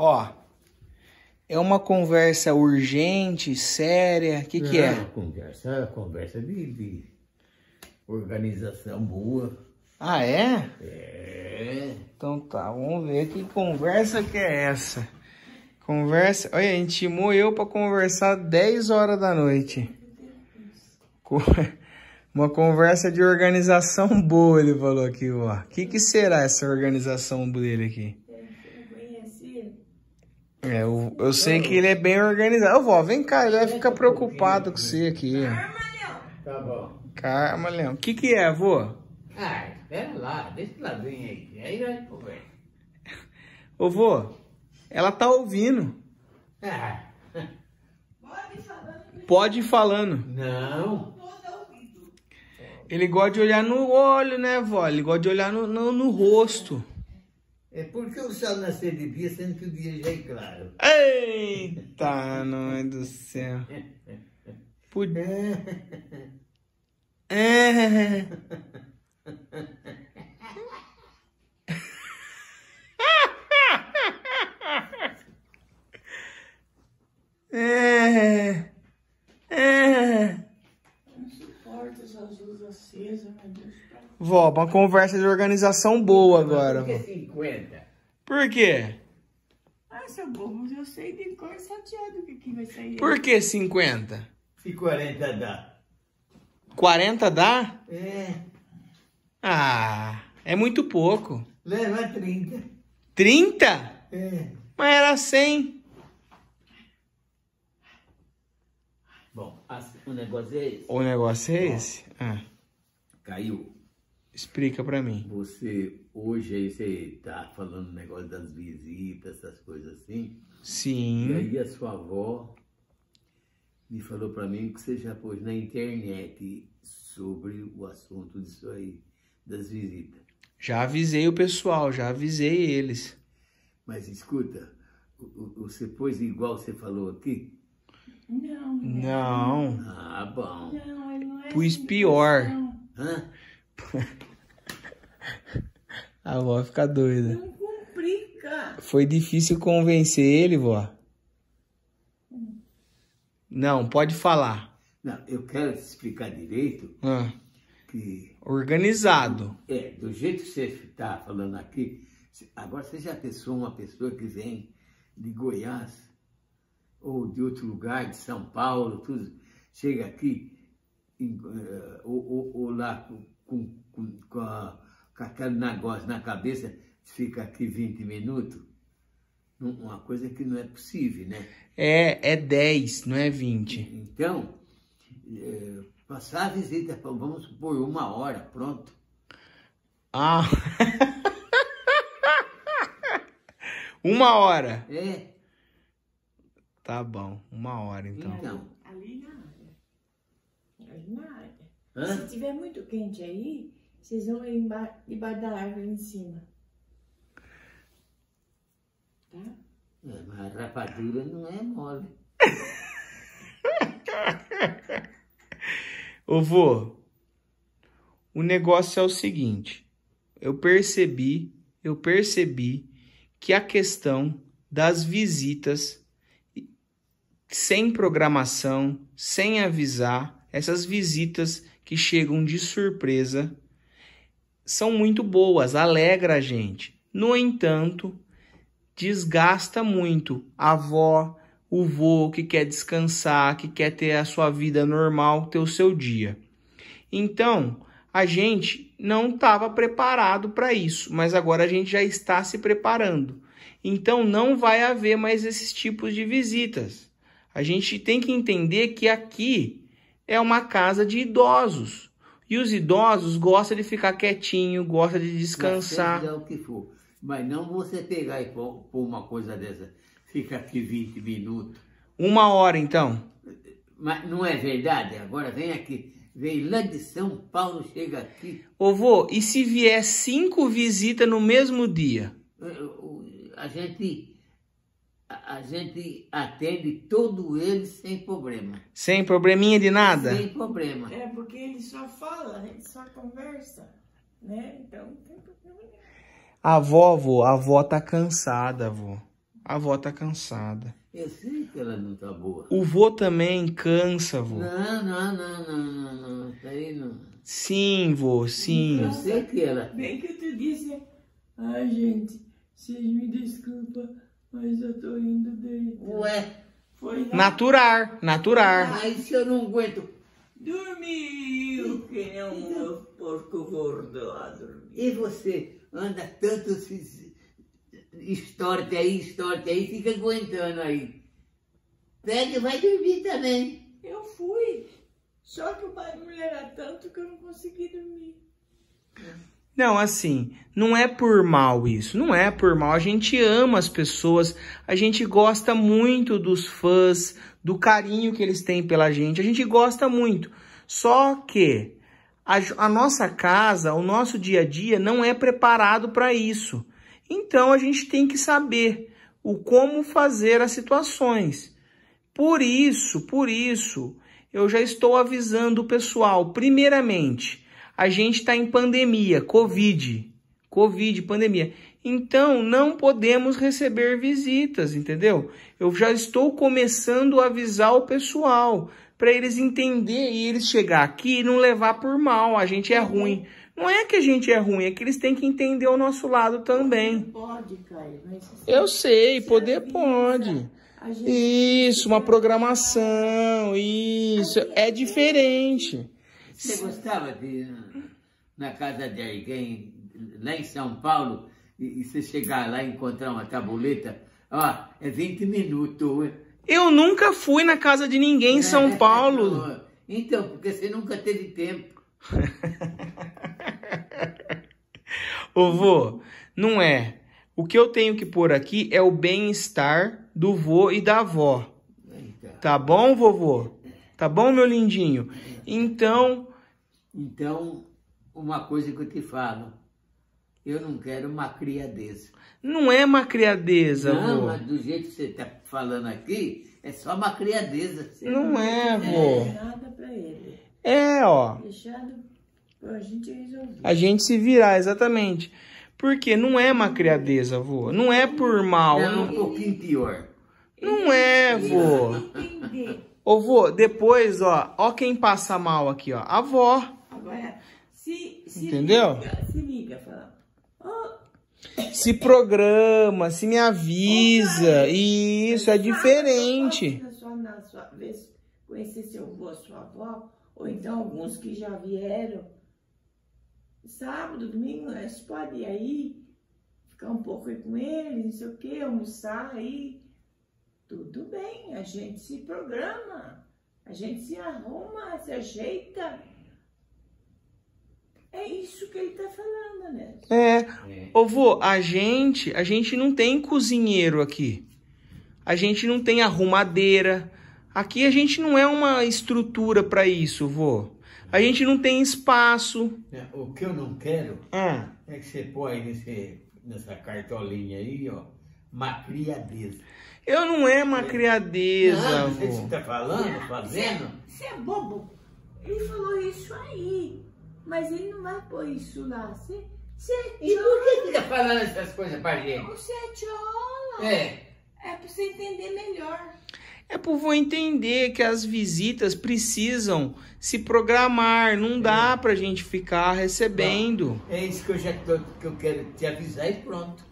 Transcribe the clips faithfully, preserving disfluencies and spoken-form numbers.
Ó, é uma conversa urgente, séria, o que que é? Conversa, é conversa de, de organização boa. Ah, é? É. Então tá, vamos ver que conversa que é essa. Conversa... Olha, intimou eu pra conversar dez horas da noite. Uma conversa de organização boa, ele falou aqui, ó. O que que será essa organização dele aqui? É, eu, eu sei que ele é bem organizado. Ô, vó, vem cá, ele vai ficar preocupado com você aqui. Carma, tá bom. Carma, Leão. O que que é, vô? Ah, espera lá, deixa o ladrinho aí. Aí vai conversar. Ô, vô, ela tá ouvindo. Ah. Pode ir falando. Pode ir falando. Não. Ele gosta de olhar no olho, né, vó? Ele gosta de olhar no, no, no rosto. É porque o sol nasceu de dia, sendo que o dia já é claro. Eita, nome do céu. Pud... É. É. É. Não suporta essas luzes acesas, meu Deus. Vó, uma conversa de organização boa agora. Por que cinquenta? Por quê? Ah, seu bobo, eu sei de cor salteado o que, que vai sair. Por que cinquenta? Se quarenta dá. quarenta dá? É. Ah, é muito pouco. Leva trinta. trinta? É. Mas era cem. Bom, assim, o negócio é esse. O negócio é esse? Ah. Caiu. Explica pra mim. Você, hoje aí você tá falando o negócio das visitas, essas coisas assim. Sim. E aí a sua avó me falou pra mim que você já pôs na internet sobre o assunto disso aí, das visitas. Já avisei o pessoal, já avisei eles. Mas escuta, você pôs igual você falou aqui? Não. Não. não. Ah, bom. Não, ele não é. Pus pior. Não. Hã? A vó fica doida. Não complica. Foi difícil convencer ele, vó. Não, pode falar. Não, eu quero te explicar direito. Ah. Que organizado. É, do jeito que você está falando aqui. Agora você já pensou uma pessoa que vem de Goiás ou de outro lugar, de São Paulo, tudo, chega aqui em, ou, ou, ou lá com, com, com, a, com aquele negócio na cabeça, fica aqui vinte minutos, uma coisa que não é possível, né? É, é dez, não é vinte. Então, é, passar a visita, vamos supor, uma hora, pronto. Ah! Uma hora? É. Tá bom, uma hora então. Então. Ali na área. Ali na área. Hã? Se tiver muito quente aí, vocês vão ir debaixo da árvore em cima. Tá? É, mas a rapadura não é mole. Ô, vô, o negócio é o seguinte. Eu percebi, eu percebi que a questão das visitas sem programação, sem avisar, essas visitas que chegam de surpresa, são muito boas, alegra a gente. No entanto, desgasta muito a avó, o vô que quer descansar, que quer ter a sua vida normal, ter o seu dia. Então, a gente não estava preparado para isso, mas agora a gente já está se preparando. Então, não vai haver mais esses tipos de visitas. A gente tem que entender que aqui é uma casa de idosos. E os idosos gostam de ficar quietinho, gostam de descansar. Mas, o que for, mas não você pegar e pôr uma coisa dessa. Fica aqui vinte minutos. Uma hora, então. Mas não é verdade? Agora vem aqui. Vem lá de São Paulo, chega aqui. Ô, vô, e se vier cinco visitas no mesmo dia? A gente... A gente atende todos eles sem problema. Sem probleminha de nada? Sem problema. É, porque ele só fala, ele só conversa, né? Então, não tem problema. A avó, avô, a avó tá cansada, avô. A avó tá cansada. Eu sei que ela não tá boa. O vô também cansa, vô. Não, não, não, não, não, não. Tá aí, não. Sim, vô, sim. Eu sei que ela... Bem que eu te disse... Ai, gente, vocês me desculpa, mas eu tô indo deitar. Ué? Foi lá... Naturar, naturar. Ai, se eu não aguento. Dormiu, que nem um porco gordo a dormir. E você anda tanto... Estorte aí, estorte aí, fica aguentando aí. Pega e vai dormir também. Eu fui, só que o barulho era tanto que eu não consegui dormir. Não, assim, não é por mal isso, não é por mal. A gente ama as pessoas, a gente gosta muito dos fãs, do carinho que eles têm pela gente, a gente gosta muito. Só que a, a nossa casa, o nosso dia a dia não é preparado para isso. Então, a gente tem que saber o como fazer as situações. Por isso, por isso, eu já estou avisando o pessoal. Primeiramente, a gente está em pandemia, Covid. Covid, pandemia. Então, não podemos receber visitas, entendeu? Eu já estou começando a avisar o pessoal, para eles entenderem e eles chegar aqui e não levar por mal. A gente é ruim. Não é que a gente é ruim, é que eles têm que entender o nosso lado também. Pode, Caio. Eu sei, poder pode. Isso, uma programação, isso. É diferente. Você gostava de ir na casa de alguém, lá em São Paulo, e você chegar lá e encontrar uma tabuleta? Ó, é vinte minutos. Eu nunca fui na casa de ninguém em São Paulo. Então, porque você nunca teve tempo. Ô vô, não é. O que eu tenho que pôr aqui é o bem-estar do vô e da avó. Tá bom, vovô? Tá bom, meu lindinho? Então... Então, uma coisa que eu te falo. Eu não quero uma criadeza. Não é uma criadeza, vô. Não, mas do jeito que você tá falando aqui, é só uma criadeza. Não, não é, vô. É nada pra ele. É, ó. Fechado. A gente resolveu. A gente se virar, exatamente. Porque não é uma criadeza, vô. Não é por mal. É um pouquinho pior. Não é, vô. Ô, vô, depois, ó, ó quem passa mal aqui, ó. A avó. Agora, se, se entendeu? Liga, se liga, fala. Oh. Se programa, se me avisa. Oh, isso, é diferente. Só na sua vez, conhecer seu avô, sua avó, ou então alguns que já vieram. Sábado, domingo, você pode ir aí, ficar um pouco aí com ele, não sei o que, almoçar aí. Tudo bem, a gente se programa, a gente se arruma, se ajeita. É isso que ele tá falando, né? É, ô vô, a gente, a gente não tem cozinheiro aqui, a gente não tem arrumadeira, aqui a gente não é uma estrutura para isso, vô. A gente não tem espaço. O que eu não quero ah. é que você põe nesse, nessa cartolinha aí, ó, macriadeza. Eu não é macriadeza, avô. Você está falando, fazendo? Você é bobo. Ele falou isso aí, mas ele não vai pôr isso lá. Você, você é tchola. E por que fica falando essas coisas pra gente? Você é tchola. É. É para você entender melhor. É pro vô entender que as visitas precisam se programar. Não dá é. pra gente ficar recebendo. Bom, é isso que eu já tô, que eu quero te avisar e pronto.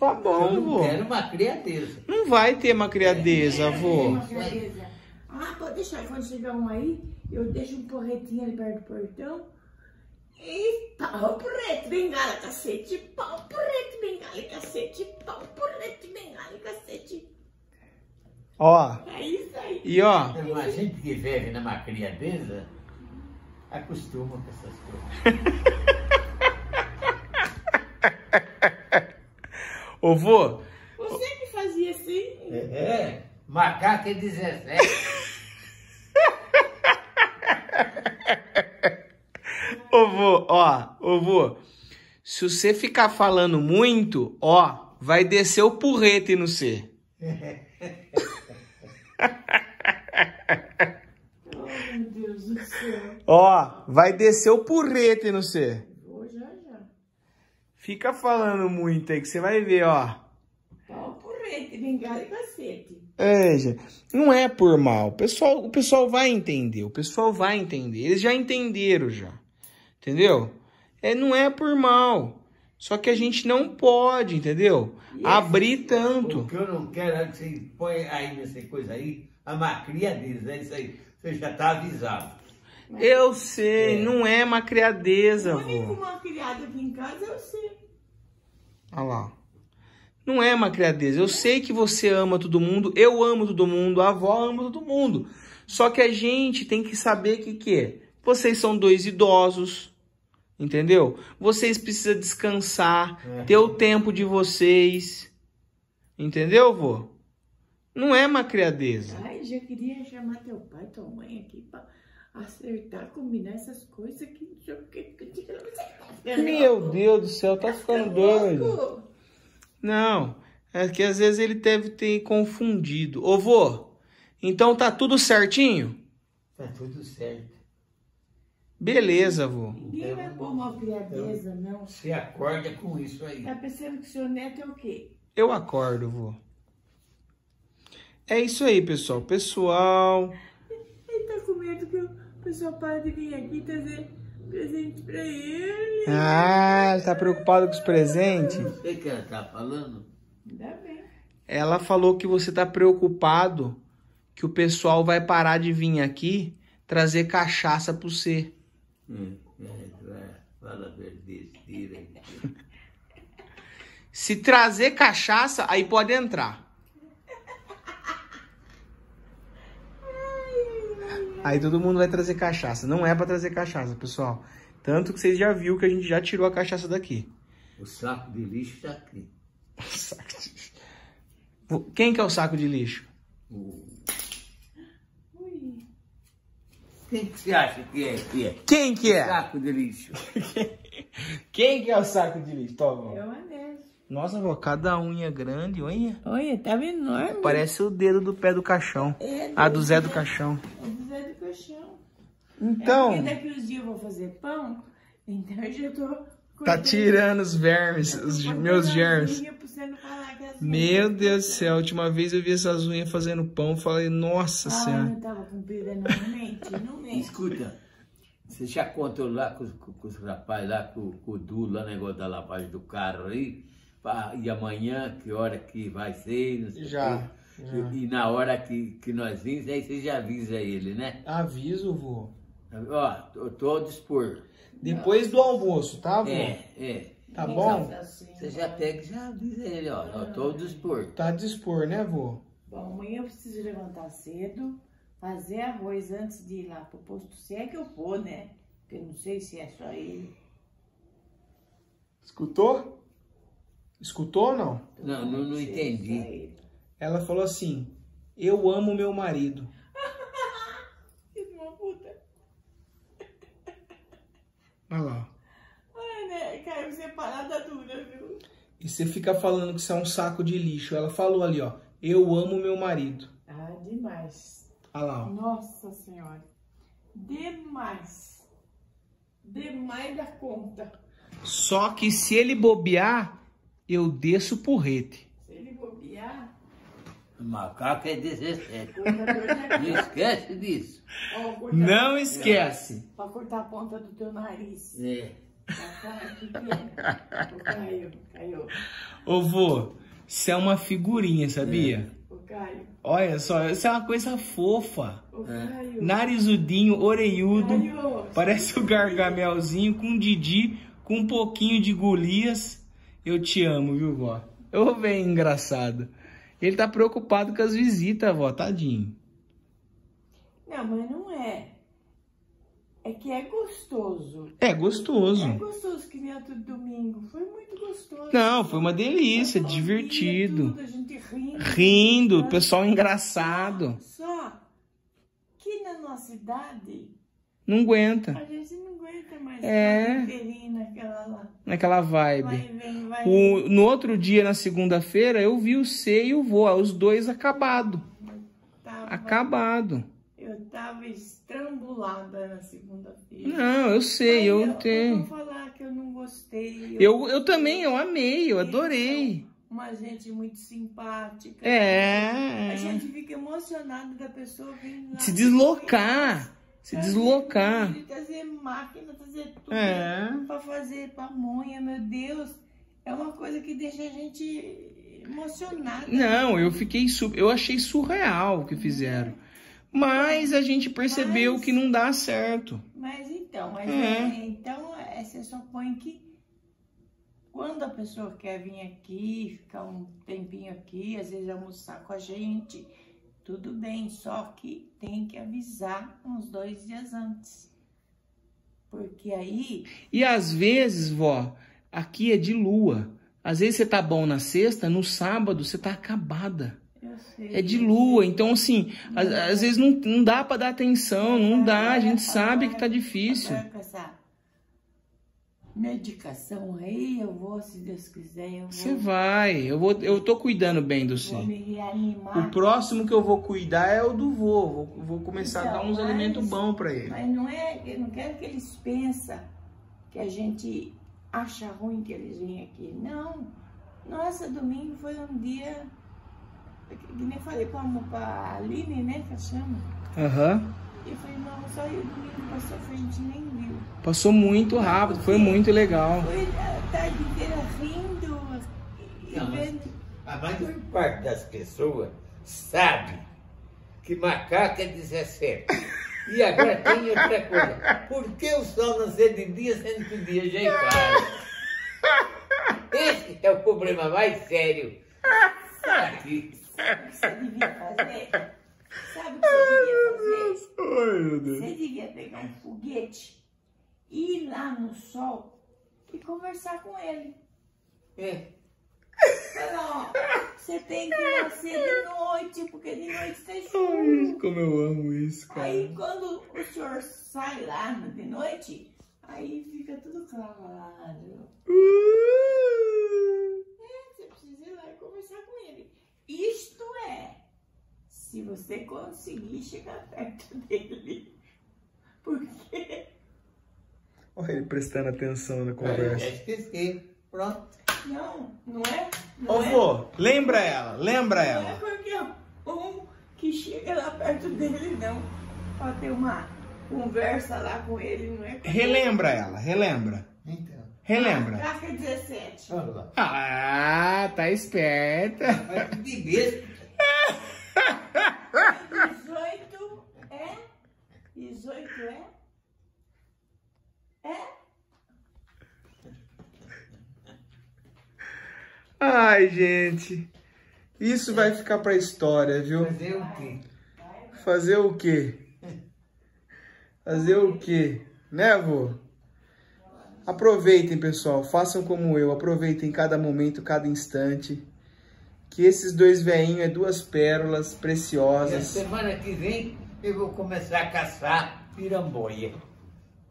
Tá bom, eu não vô. Quero uma criadeza. Não vai ter uma criadeza, é, vô. Uma criadeza. Ah, pode deixar. Quando chegar um aí, eu deixo um porretinho ali perto do portão. E pau, porrete, bengala, cacete, pau, porrete, bengala, cacete, pau, porrete, bengala, cacete. Ó, é isso aí. E ó, a gente que vive numa criadeza acostuma com essas coisas. Ô vô, você que fazia assim? É, macaco é dezessete. Ô vô, ó, ô vô, se você ficar falando muito, ó, vai descer o porrete no cê. Ó, vai descer o porrete no cê. Vou já, já. Fica falando muito aí que você vai ver, ó. Tá o porrete. Exatamente, bengala e cacete. É, gente. Não é por mal. O pessoal, o pessoal vai entender. O pessoal vai entender. Eles já entenderam já. Entendeu? É, não é por mal. Só que a gente não pode, entendeu? Esse, abrir tanto. O que eu não quero é que você põe aí nessa coisa aí, a macria deles, né? Isso aí, você já tá avisado. Mas eu sei, é. Não é macriadeza, vô. Eu com uma criada aqui em casa, eu sei. Olha lá. Não é macriadeza. Eu é. sei que você ama todo mundo, eu amo todo mundo, a avó ama todo mundo. Só que a gente tem que saber que que é. Vocês são dois idosos, entendeu? Vocês precisam descansar, é. ter o tempo de vocês. Entendeu, vô? Não é macriadeza. Ai, já queria chamar teu pai, tua mãe aqui pra acertar, combinar essas coisas que... Meu Deus do céu, tá ficando doido. Não, é que às vezes ele deve ter confundido. Ô, vô, então tá tudo certinho? Tá tudo certo. Beleza, vô. Ninguém vai pôr malcriadeza, não. Você acorda com isso aí. Tá pensando que o seu neto é o quê? Eu acordo, vô. É isso aí, pessoal. Pessoal... Ele tá com medo que o pessoal para de vir aqui trazer presente pra ele. Ah, ele tá preocupado com os presentes? Não sei o que ela tá falando. Ainda bem. Ela falou que você tá preocupado que o pessoal vai parar de vir aqui trazer cachaça para você. Hum, fala verdadeira. Se trazer cachaça, aí pode entrar. Aí todo mundo vai trazer cachaça. Não é para trazer cachaça, pessoal. Tanto que vocês já viram que a gente já tirou a cachaça daqui. O saco de lixo tá aqui. O saco de lixo. Quem que é o saco de lixo? O... Quem que você acha que é? Que é? Quem que é? Saco de lixo. Quem que é o saco de lixo? Toma. É o Anesio. Nossa, vó, cada unha grande, olha. Olha, tá enorme. Parece o dedo do pé do caixão. É, a do Zé do Caixão. É do Zé do Caixão. Então... É porque daqui uns dias eu vou fazer pão, então eu já tô... Tá tirando os vermes, os meus germes. Meu Deus do céu, a última vez eu vi essas unhas fazendo pão, falei, nossa ah, senhora. Ah, não tava cumprida, não mente, não mente. Escuta, você já contou lá com, com, com os rapazes lá, com, com o Du, lá, negócio da lavagem do carro aí? Pra, e amanhã, que hora que vai ser, não sei já, já. E, e na hora que, que nós vimos, aí você já avisa ele, né? Aviso, vô. Ó, tô, tô ao dispor. Depois não. do almoço, tá, vô? É, é. Tá bom? Você já pega e já diz ele, ó, eu tô a dispor. Tá a dispor, né, vô? Bom, amanhã eu preciso levantar cedo, fazer arroz antes de ir lá pro posto, se é que eu vou, né? Porque eu não sei se é só ele. Escutou? Escutou ou não? Não, não, não entendi. Ela falou assim, eu amo meu marido. Filho de uma puta. Olha lá. Caiu separada dura, viu? E você fica falando que você é um saco de lixo. Ela falou ali, ó. Eu amo meu marido. Ah, demais. Olha lá, ó. Nossa senhora. Demais. Demais da conta. Só que se ele bobear, eu desço o porrete. Se ele bobear... O macaco é dezessete. Não esquece disso. Ó, não esquece. Pra cortar a ponta do teu nariz. É. Caio, Caio. Ô, vô, você é uma figurinha, sabia? É. O Caio. Olha só, você é uma coisa fofa. O Caio. Narizudinho, orelhudo. Caio. Parece o Gargamelzinho com Didi, com um pouquinho de Golias. Eu te amo, viu, vó? Ô, bem engraçado. Ele tá preocupado com as visitas, vó, tadinho. Não, mas não é. É que é gostoso. É gostoso. É gostoso que nem outro domingo. Foi muito gostoso. Não, foi uma delícia, foi divertido. Tudo, a gente rindo. Rindo, o pessoal engraçado. Só que na nossa idade... Não aguenta. A gente não aguenta mais. É. Naquela, lá, naquela vibe. Vai, vem, vai, o, no outro dia, na segunda-feira, eu vi o C e o vô. Os dois acabado. Tava... Acabado. Eu tava estrangulada na segunda-feira. Não, eu sei, eu, eu tenho. Eu vou falar que eu não gostei. Eu, eu, eu também, eu amei, eu adorei. Então, uma gente muito simpática. É. A gente fica emocionado da pessoa vir lá. Se deslocar. Se deslocar. Trazer máquina, trazer tudo é. Pra fazer pamonha, meu Deus. É uma coisa que deixa a gente emocionada. Não, eu fiquei super. Eu achei surreal o que fizeram. Mas a gente percebeu mas, que não dá certo. Mas então, mas é. É, então é, você só põe que quando a pessoa quer vir aqui, ficar um tempinho aqui, às vezes almoçar com a gente, tudo bem, só que tem que avisar uns dois dias antes. Porque aí... E às vezes, vó, aqui é de lua. Às vezes você tá bom na sexta, no sábado você tá acabada. É de lua, então assim, às, às vezes não, não dá para dar atenção, não dá, a gente sabe que tá difícil. Com essa medicação aí, eu vou, se Deus quiser, eu vou. Você vai, eu, vou, eu tô cuidando bem do seu. Vou me reanimar. O próximo que eu vou cuidar é o do vô, vou, vou começar então, a dar uns mas, alimentos bons para ele. Mas não é, eu não quero que eles pensem que a gente acha ruim que eles vêm aqui, não. Nossa, domingo foi um dia... Que nem falei pra, pra Aline, né, que ela chama. Aham. Uhum. E eu falei, não, só eu domingo passou, a gente nem viu. Passou muito rápido, foi muito legal. Foi a tarde inteira rindo. Não, vendo. A maior parte das pessoas sabe que macaco é dezessete. E agora tem outra coisa. Por que o sol nascer de dia sendo que o dia já é claro? Esse é o problema mais sério. Sabe, sabe o que você devia fazer? Sabe o que você devia fazer? Ai, meu Deus. Você devia pegar um foguete, ir lá no sol e conversar com ele. É. Fala, ó, você tem que nascer de noite, porque de noite tem chuva. Como eu amo isso, cara. Aí quando o senhor sai lá de noite, aí fica tudo claro. Conversar com ele. Isto é, se você conseguir chegar perto dele, porque... Olha ele prestando atenção na conversa. Eu esqueci. Pronto. Não, não é? Não Ô, é. Vô, lembra ela, lembra não ela. Não é porque é um que chega lá perto dele, não. Pra ter uma conversa lá com ele, não é? Relembra ele. ela, relembra. Então. Relembra. Marca dezessete. Ah, tá esperta. De beijo. dezoito é? dezoito é? É? Ai, gente. Isso vai ficar pra história, viu? Fazer o quê? Fazer o quê? Fazer o quê? Né, vô? Aproveitem, pessoal, façam como eu, aproveitem cada momento, cada instante, que esses dois veinhos é duas pérolas preciosas. Semana que vem eu vou começar a caçar piramboia.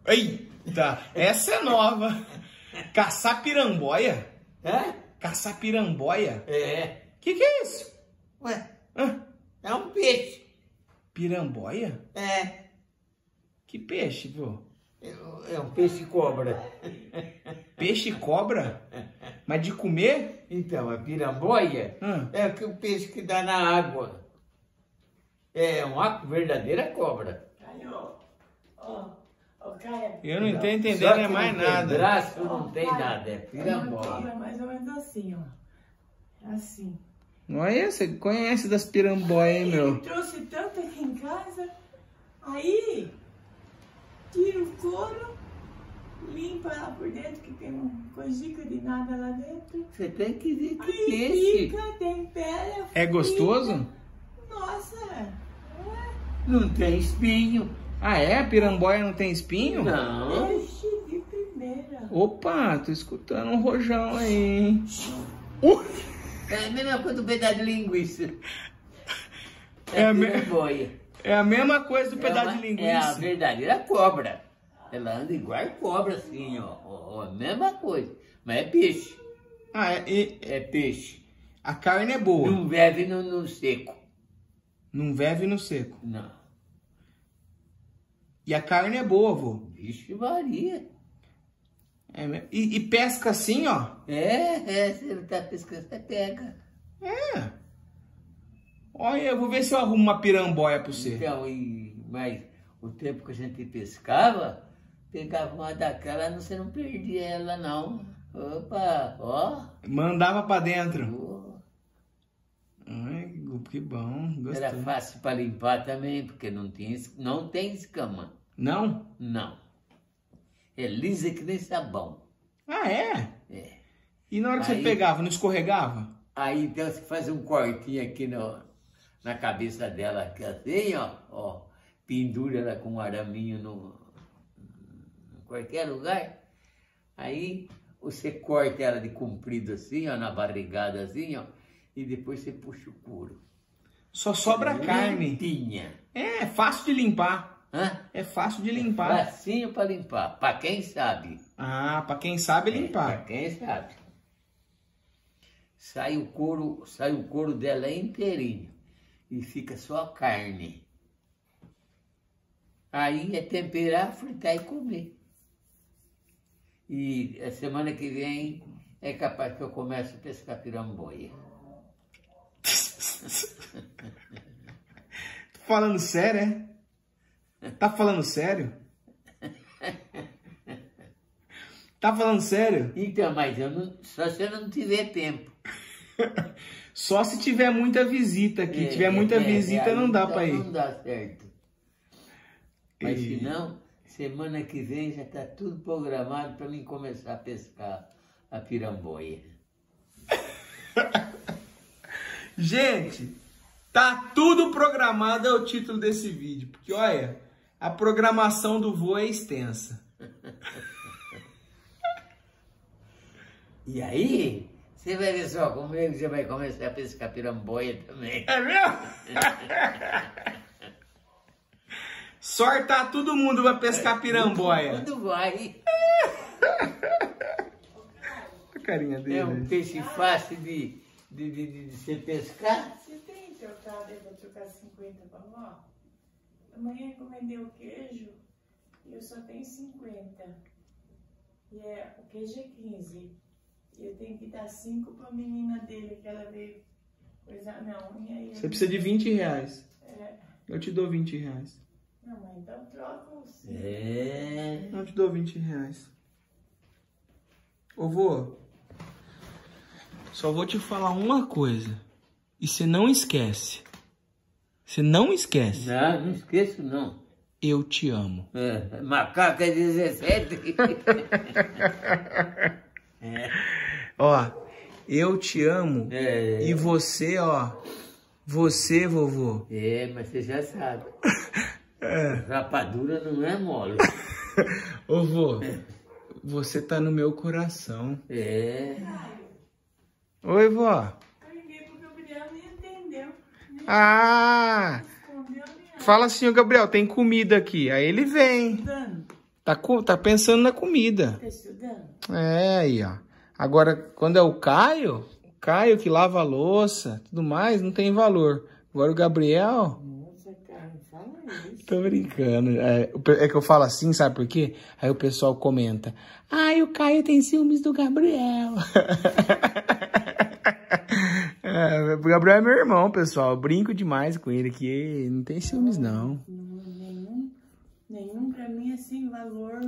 Eita, essa é nova. Caçar piramboia? É? Caçar piramboia? É. Que que é isso? Ué, Hã? é um peixe. Piramboia? É. Que peixe, pô? É um peixe-cobra. Peixe-cobra? Mas de comer? Então, a piramboia hum. é o peixe que dá na água. É uma verdadeira cobra. Caio, oh, oh, Caio. Eu não estou entendendo é mais não tem nada. Braço não tem Caio, nada, é piramboia. É mais ou menos assim, ó. Assim. Não é? Você conhece das piramboias, hein, meu? Ele trouxe tanto aqui em casa. Aí... Tira o couro, limpa lá por dentro, que tem uma cojica de nada lá dentro. Você tem que ver que aí pica, tempera, é gostoso? Nossa! É. Não tem espinho. Ah, é? A piramboia não tem espinho? Não. Oxi, de primeira. Opa, tô escutando um rojão aí, hein? Uh! É a mesma coisa do pedaço de linguiça. É, é a piramboia. Me... É a mesma coisa do pedaço é uma, de linguiça. É a verdadeira cobra. Ela anda igual a cobra, assim, ó, ó. A mesma coisa. Mas é peixe. Ah, é, e... é peixe. A carne é boa. Não veve no, no seco. Não veve no seco? Não. E a carne é boa, vô? Vixe, varia. É, e, e pesca assim, ó. É, é, se ele tá pescando, você pega. É. Olha, eu vou ver se eu arrumo uma piramboia pra você. Então, e, mas o tempo que a gente pescava, pegava uma daquela, você não perdia ela, não. Opa, ó. Mandava pra dentro. Oh. Ai, que bom, gostei. Era fácil pra limpar também, porque não, tinha, não tem escama. Não? Não. É lisa que nem sabão. Ah, é? É. E na hora que aí, você pegava, não escorregava? Aí, então, você faz um cortinho aqui no, na cabeça dela, aqui assim, ó, ó. Pendura ela com um araminho no, em qualquer lugar. Aí, você corta ela de comprido assim, ó, na barrigada assim, ó. E depois você puxa o couro. Só sobra a carne. Limpinha. É, fácil de limpar. Hã? É fácil de limpar. É facinho pra limpar, pra quem sabe. Ah, pra quem sabe limpar. É, pra quem sabe. Sai o couro, sai o couro dela inteirinho. E fica só a carne. Aí é temperar, fritar e comer. E a semana que vem é capaz que eu comece a pescar piramboia. Tô falando sério, é? Tá falando sério? Tá falando sério? Então, mas eu não, só se eu não tiver tempo. Só se tiver muita visita aqui. É, tiver muita é, visita, é, não dá então pra ir. Não dá certo. Mas e... se não, semana que vem já tá tudo programado pra mim começar a pescar a piramboia. Gente, tá tudo programado é o título desse vídeo. Porque, olha... A programação do voo é extensa. E aí, você vai ver só comigo, você vai começar a pescar piramboia também. É mesmo? Sortar todo mundo vai pescar piramboia. Todo mundo vai. A carinha dele. É um peixe fácil de, de, de, de, de se pescar. Você tem trocado, eu vou trocar cinquenta pra vó? Amanhã encomendei o queijo e eu só tenho cinquenta. E é, o queijo é quinze. E eu tenho que dar cinco pra menina dele, que ela veio coisar na unha. E você precisa de vinte reais. É. Eu te dou vinte reais. Não, mas então troca o cinco. É. Eu te dou vinte reais. Ô, vô, só vou te falar uma coisa. E você não esquece. Você não esquece. Não, não esqueço, não. Eu te amo. É, macaco é dezessete. É. Ó, eu te amo. É. E você, ó, você, vovô. É, mas você já sabe. É. Rapadura não é mole. Ô, vô, é. Você tá no meu coração. É. Oi, vó. Ah, fala assim, Gabriel, tem comida aqui. Aí ele vem. Tá, tá pensando na comida. Tá estudando. É, aí, ó. Agora, quando é o Caio, o Caio que lava a louça, tudo mais, não tem valor. Agora o Gabriel... Nossa, cara, fala isso. Tô brincando. É, é que eu falo assim, sabe por quê? Aí o pessoal comenta. Ai, o Caio tem ciúmes do Gabriel. É, o Gabriel é meu irmão, pessoal. Eu brinco demais com ele aqui. Não tem ciúmes, não. não nenhum, nenhum pra mim é sem valor.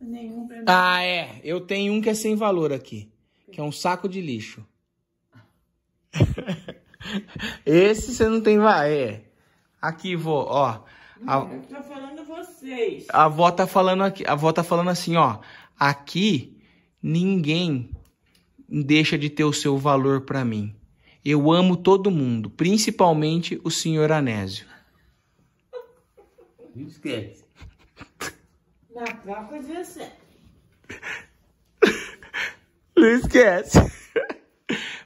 Nenhum pra mim. Ah, é. Eu tenho um que é sem valor aqui. Que é um saco de lixo. Esse você não tem... Vai, é. Aqui, vô, ó. A... Eu tô falando vocês. A avó tá falando aqui. A avó tá falando assim, ó. Aqui, ninguém deixa de ter o seu valor pra mim. Eu amo todo mundo, principalmente o senhor Anesio. Não esquece. Na troca de você. Não esquece.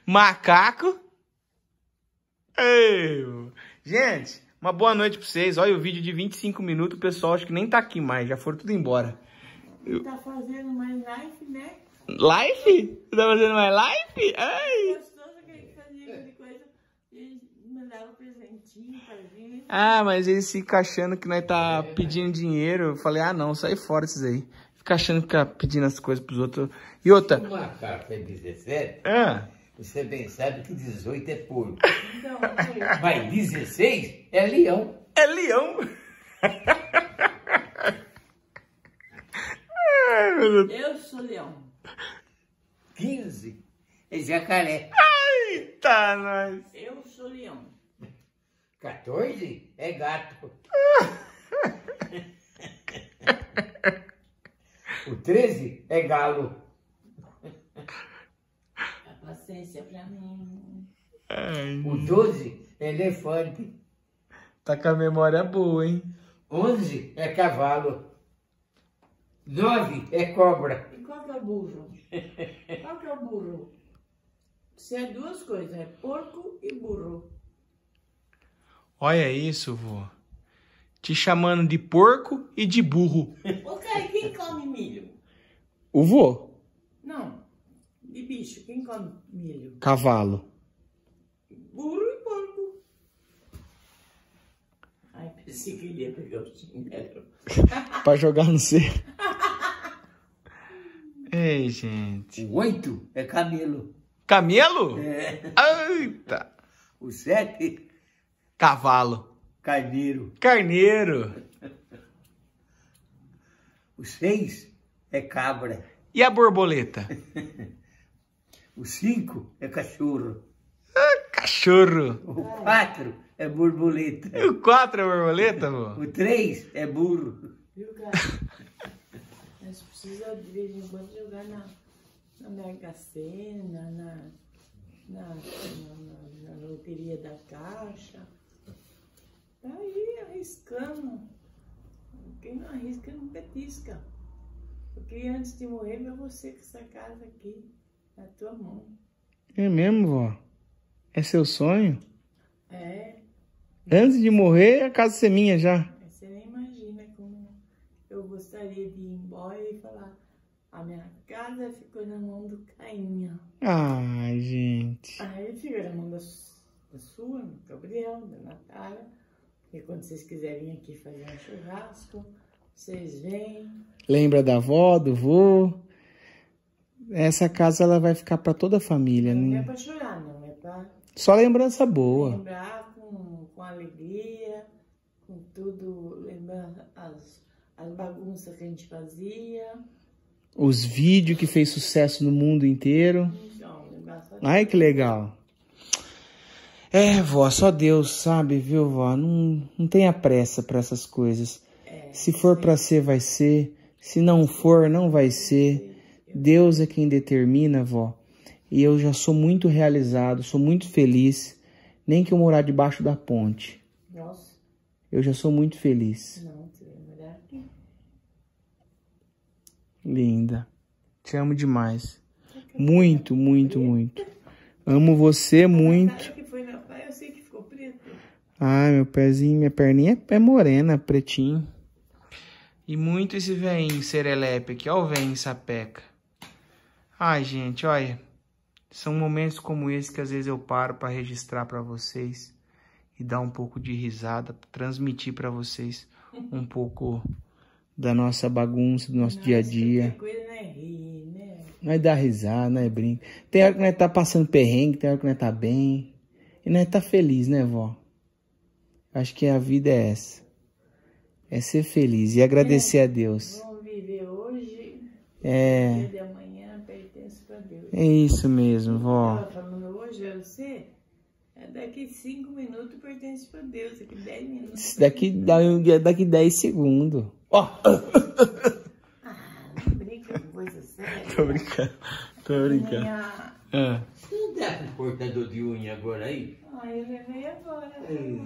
Macaco. Ei. Gente, uma boa noite pra vocês. Olha o vídeo de vinte e cinco minutos. O pessoal acho que nem tá aqui mais, já foram tudo embora. Não tá fazendo mais live, né? Live? Não tá fazendo mais live? Ai. Ah, mas eles se encaixando que nós tá pedindo dinheiro. Eu falei, ah não, sai fora esses aí. ficar achando, ficar pedindo as coisas pros outros. E outra... Uma carta é dezessete? Ah. Você bem sabe que dezoito é porco. Não, não. Mas dezesseis é leão. É leão? Eu sou leão. quinze é jacaré. Eita, nós. Eu sou leão. quatorze é gato. O treze é galo. A paciência pra mim. Ai. O doze é elefante. Tá com a memória boa, hein? onze é cavalo. nove é cobra. E qual que é o burro? Qual que é o burro? Isso é duas coisas, é porco e burro. Olha isso, vô. Te chamando de porco e de burro. Ô, Caio, quem come milho? O vô. Não, de bicho, quem come milho? Cavalo. Burro e porco. Ai, pensei que ele ia pegar o chinelo. Pra jogar no ser. Ei, gente. O oito é camelo. Camelo? É. Eita. O sete? Cavalo. Carneiro. Carneiro. O seis é cabra. E a borboleta? O cinco é cachorro. Ah, cachorro. O quatro é borboleta. O quatro é borboleta, vô? O três é burro. Viu, cara? Nós precisamos de vez em quando jogar na, na Mega Sena, na, na, na, na, na loteria da Caixa. Tá aí arriscando. Quem não arrisca não petisca. Porque antes de morrer, vai você com essa casa aqui na tua mão. É mesmo, vó? É seu sonho? É. Antes de morrer, a casa ser minha já. Você nem imagina como eu gostaria de ir embora e falar: a minha casa ficou na mão do Cainha. Ai, gente. Aí fica na mão da, da sua, do Gabriel, da Natália. E quando vocês quiserem aqui fazer um churrasco, vocês vêm. Lembra da avó, do vô? Essa casa ela vai ficar para toda a família, né? Não é para chorar, não. É para... Só lembrança boa. Lembrar com, com alegria, com tudo. Lembrar as, as bagunças que a gente fazia. Os vídeos que fez sucesso no mundo inteiro. Então, lembrar só... Ai, que legal. É, vó, só Deus sabe, viu, vó? Não, não tenha pressa pra essas coisas. É, se for sim. Pra ser, vai ser. Se não for, não vai ser. Deus é quem determina, vó. E eu já sou muito realizado, sou muito feliz. Nem que eu morar debaixo da ponte. Nossa. Eu já sou muito feliz. Não, você vai morar aqui. Linda. Te amo demais. Muito, muito, muito. Amo você muito. Ai, meu pezinho, minha perninha é morena, pretinho. E muito esse veinho serelepe aqui, ó o veinho sapeca. Ai, gente, olha. São momentos como esse que às vezes eu paro pra registrar pra vocês. E dar um pouco de risada, transmitir pra vocês um pouco da nossa bagunça, do nosso nossa, dia a dia. Coisa não é rir, né? Não é dar risada, não é brinco. Tem hora que nós tá passando perrengue, tem hora que nós tá bem. E nós tá feliz, né, vó? Acho que a vida é essa. É ser feliz e agradecer é, a Deus. Vamos viver hoje. É. O dia de amanhã pertence pra Deus. É isso mesmo, vó. Eu tava falando hoje, eu sei. Daqui cinco minutos pertence pra Deus. Daqui dez minutos. Daqui, daqui dez segundos. Ó! Oh. Ah, não brinca com coisa séria. Tô brincando. Tô brincando. Minha... Ah. Um cortador de unha agora aí? Ah, eu levei agora. Ei,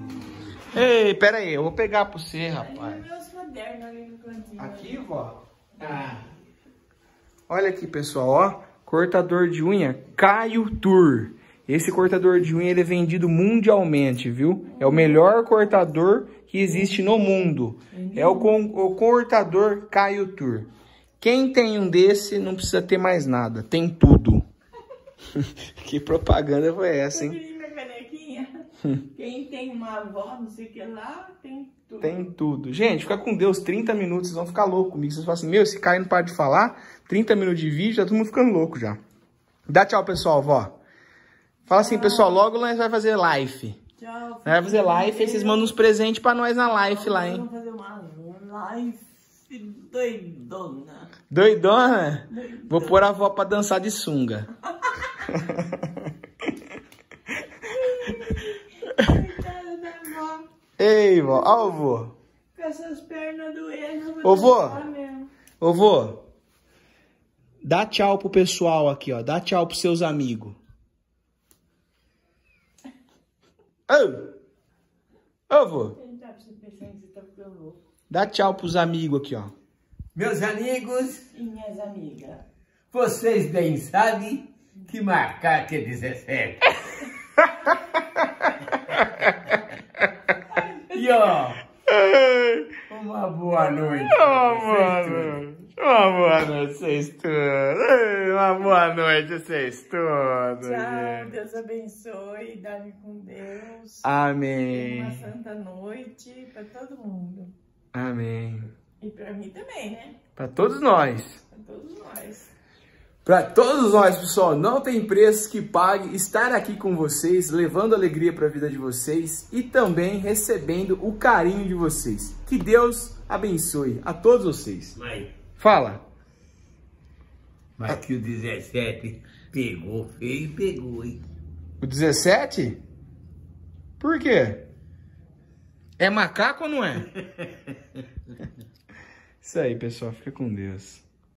Ei pera aí, eu vou pegar pra você, rapaz. Eu levei os cadernos ali no cantinho. Aqui, vó? Ah. Olha aqui, pessoal, ó. Cortador de unha Caio Tour. Esse cortador de unha, ele é vendido mundialmente, viu? É o melhor cortador que existe no mundo. É o, con o cortador Caio Tour. Quem tem um desse, não precisa ter mais nada. Tem tudo. Que propaganda foi essa, hein? Quem tem uma avó, não sei o que lá, tem tudo. Tem tudo. Gente, fica com Deus, trinta minutos, vocês vão ficar loucos comigo. Vocês falam assim, meu, esse Caio não para de falar, trinta minutos de vídeo, já todo mundo ficando louco já. Dá tchau, pessoal, vó. Fala assim, pessoal, logo nós vai fazer live. Tchau. Nós vai fazer live e vocês mandam uns presentes pra nós na live lá, hein. Vamos fazer uma live doidona. Doidona? Doidona. Vou pôr a avó pra dançar de sunga. Ei, vó. Ó, o vô. Com essas pernas doendo. Ô, vô. Ô, vô. Dá tchau pro pessoal aqui, ó. Dá tchau pros seus amigos. Ô, ô, vô. Dá tchau pros amigos aqui, ó. Meus amigos. E minhas amigas. Vocês bem sabem que macaco é dezessete. E ó, uma boa noite. Uma boa noite. Uma boa noite, vocês todos. Uma boa noite, vocês todos. Tchau, Deus abençoe. Dá-me com Deus. Amém. Uma santa noite pra todo mundo. Amém. E pra mim também, né? Pra todos nós. Pra todos nós. Pra todos nós, pessoal, não tem preço que pague estar aqui com vocês, levando alegria para a vida de vocês e também recebendo o carinho de vocês. Que Deus abençoe a todos vocês. Mãe. Fala. Mas que o dezessete pegou feio e pegou, hein? O dezessete? Por quê? É macaco ou não é? Isso aí, pessoal. Fica com Deus.